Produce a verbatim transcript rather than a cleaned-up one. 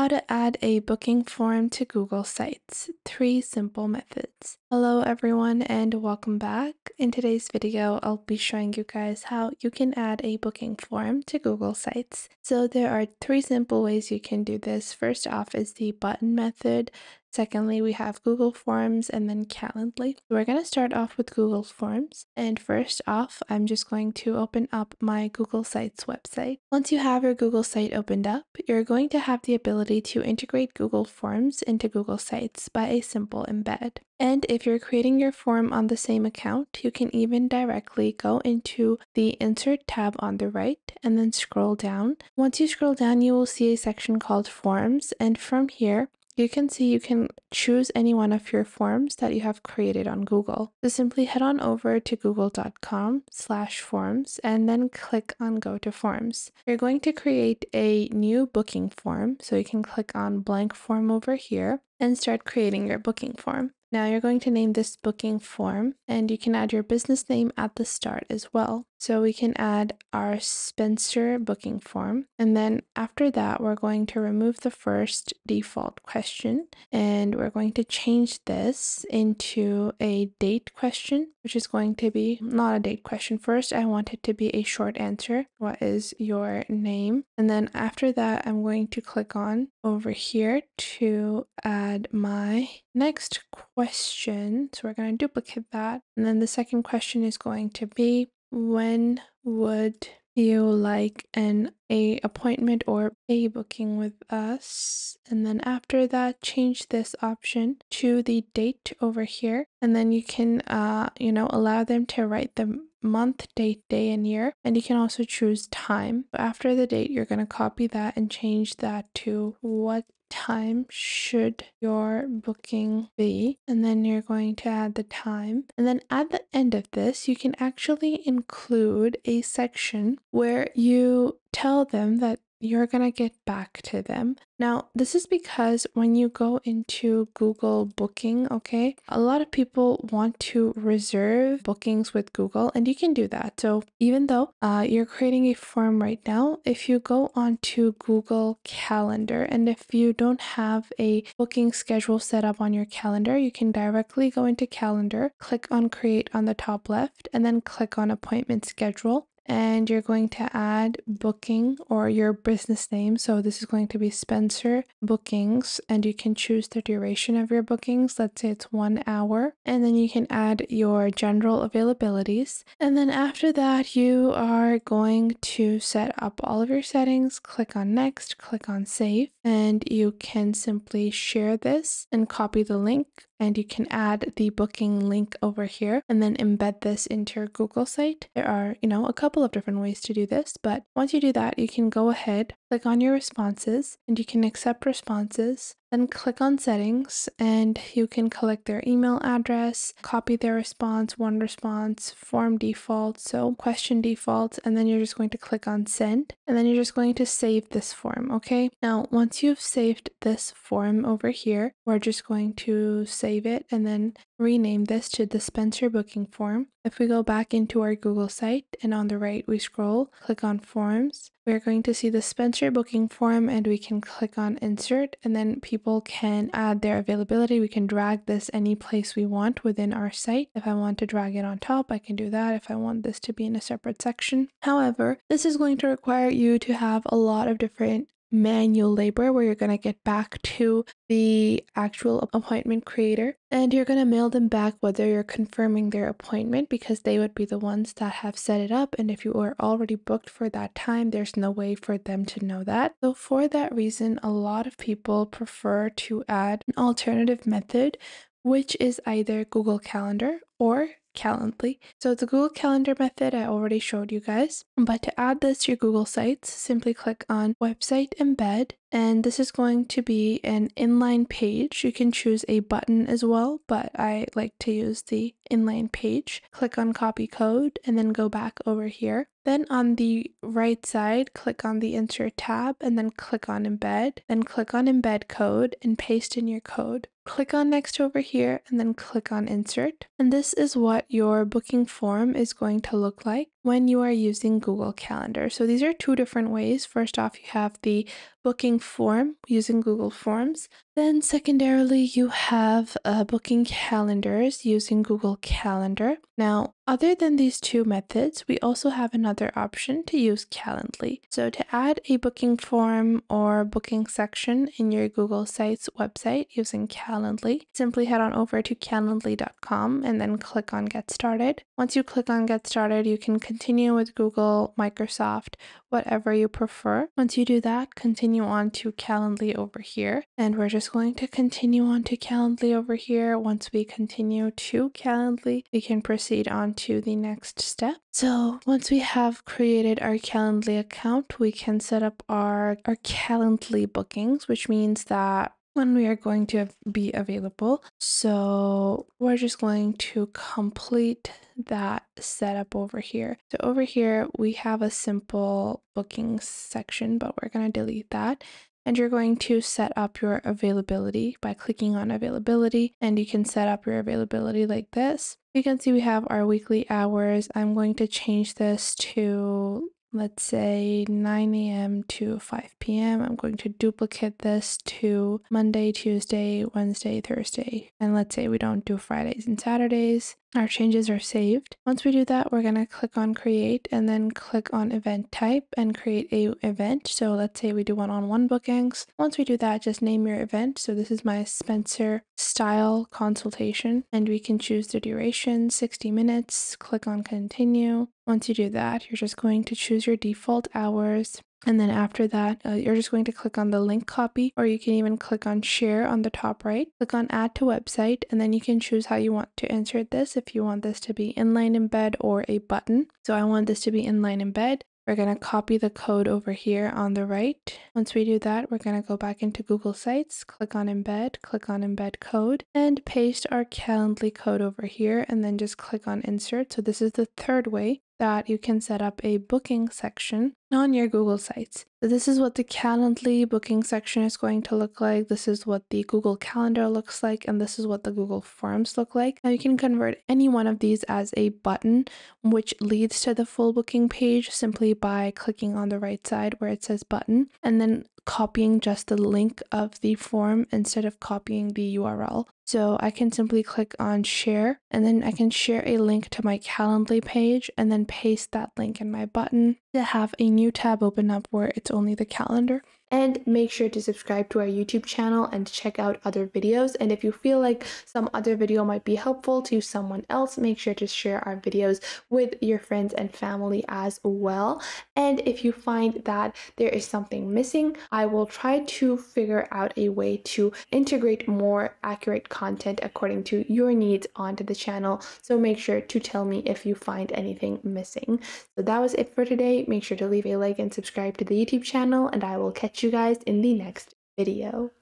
How to add a booking form to Google Sites, three simple methods. Hello everyone and welcome back. In today's video, I'll be showing you guys how you can add a booking form to Google Sites. So there are three simple ways you can do this. First off is the button method. Secondly, we have Google Forms and then Calendly. We're going to start off with Google Forms. And first off, I'm just going to open up my Google Sites website. Once you have your Google site opened up, you're going to have the ability to integrate Google Forms into Google Sites by a simple embed. And if you're creating your form on the same account, you can even directly go into the Insert tab on the right and then scroll down. Once you scroll down, you will see a section called Forms. And from here, you can see you can choose any one of your forms that you have created on Google. So simply head on over to google.com slash forms and then click on Go to Forms. You're going to create a new booking form. So you can click on blank form over here and start creating your booking form. Now you're going to name this booking form, and you can add your business name at the start as well. So we can add our Spencer booking form. And then after that, we're going to remove the first default question, and we're going to change this into a date question, which is going to be not a date question. First, I want it to be a short answer. What is your name? And then after that, I'm going to click on over here to add my next question. So we're going to duplicate that. And then the second question is going to be, when would you like an a appointment or a booking with us? And then after that, change this option to the date over here. And then you can, uh, you know, allow them to write the month, date, day, and year. And you can also choose time. But after the date, you're going to copy that and change that to what time should your booking be, and then you're going to add the time. And then at the end of this, you can actually include a section where you tell them that you're gonna get back to them. Now, this is because when you go into Google Booking, okay, a lot of people want to reserve bookings with Google, and you can do that. So even though uh, you're creating a form right now, if you go onto Google Calendar, and if you don't have a booking schedule set up on your calendar, you can directly go into Calendar, click on Create on the top left, and then click on Appointment Schedule. And you're going to add booking or your business name. So this is going to be Spencer Bookings, and you can choose the duration of your bookings. Let's say it's one hour. And then you can add your general availabilities. And then after that, you are going to set up all of your settings. Click on Next, click on Save, and you can simply share this and copy the link. And you can add the booking link over here and then embed this into your Google site. There are, you know, a couple of different ways to do this, but once you do that, you can go ahead, click on your responses, and you can accept responses. Then click on settings, and you can collect their email address, copy their response, one response, form default, so question default, and then you're just going to click on send, and then you're just going to save this form, okay? Now, once you've saved this form over here, we're just going to save it and then rename this to the Spencer booking form. If we go back into our Google site and on the right we scroll, click on Forms, we're going to see the Spencer booking form, and we can click on Insert, and then people can add their availability. We can drag this any place we want within our site. If I want to drag it on top, I can do that. If I want this to be in a separate section. However, this is going to require you to have a lot of different manual labor where you're going to get back to the actual appointment creator, and you're going to mail them back whether you're confirming their appointment, because they would be the ones that have set it up, and if you are already booked for that time, there's no way for them to know that. So for that reason, a lot of people prefer to add an alternative method, which is either Google Calendar or Calendly. So the Google Calendar method I already showed you guys, but to add this to your Google Sites, simply click on Website Embed, and this is going to be an inline page. You can choose a button as well, but I like to use the inline page. Click on Copy Code and then go back over here. Then on the right side, click on the Insert tab and then click on Embed. Then click on Embed Code and paste in your code. Click on Next over here and then click on Insert. And this is what your booking form is going to look like. when you are using Google Calendar. So these are two different ways. First off, you have the booking form using Google Forms. Then secondarily, you have uh, booking calendars using Google Calendar. Now, other than these two methods, we also have another option to use Calendly. So to add a booking form or booking section in your Google Sites website using Calendly, simply head on over to calendly dot com and then click on Get Started. Once you click on Get Started, you can continue with Google, Microsoft, whatever you prefer. Once you do that, continue on to Calendly over here. And we're just going to continue on to Calendly over here. Once we continue to Calendly, we can proceed on to the next step. So once we have created our Calendly account, we can set up our, our Calendly bookings, which means that when we are going to be available. So we're just going to complete that setup over here. So over here, we have a simple booking section, but we're going to delete that. And you're going to set up your availability by clicking on availability, and you can set up your availability like this. You can see we have our weekly hours. I'm going to change this to, let's say, nine A M to five P M I'm going to duplicate this to Monday, Tuesday, Wednesday, Thursday. And let's say we don't do Fridays and Saturdays. Our changes are saved. Once we do that, we're going to click on create and then click on event type and create a event. So let's say we do one-on-one bookings. Once we do that, just name your event. So this is my Spencer style consultation, and we can choose the duration, sixty minutes, click on continue. Once you do that, you're just going to choose your default hours. And then after that, uh, you're just going to click on the link copy, or you can even click on share on the top right. Click on add to website, and then you can choose how you want to insert this, if you want this to be inline embed or a button. So I want this to be inline embed. We're going to copy the code over here on the right. Once we do that, we're going to go back into Google Sites, click on embed, click on embed code, and paste our Calendly code over here, and then just click on insert. So this is the third way that you can set up a booking section on your Google Sites. So this is what the Calendly booking section is going to look like. This is what the Google Calendar looks like, and this is what the Google Forms look like. Now you can convert any one of these as a button, which leads to the full booking page simply by clicking on the right side where it says button, and then copying just the link of the form instead of copying the U R L. So I can simply click on share, and then I can share a link to my Calendly page and then paste that link in my button to have a new tab open up where it's only the calendar. And make sure to subscribe to our YouTube channel and check out other videos. And if you feel like some other video might be helpful to someone else, make sure to share our videos with your friends and family as well. And if you find that there is something missing, I will try to figure out a way to integrate more accurate content according to your needs onto the channel. So make sure to tell me if you find anything missing. So that was it for today. Make sure to leave a like and subscribe to the YouTube channel, and I will catch you you guys in the next video.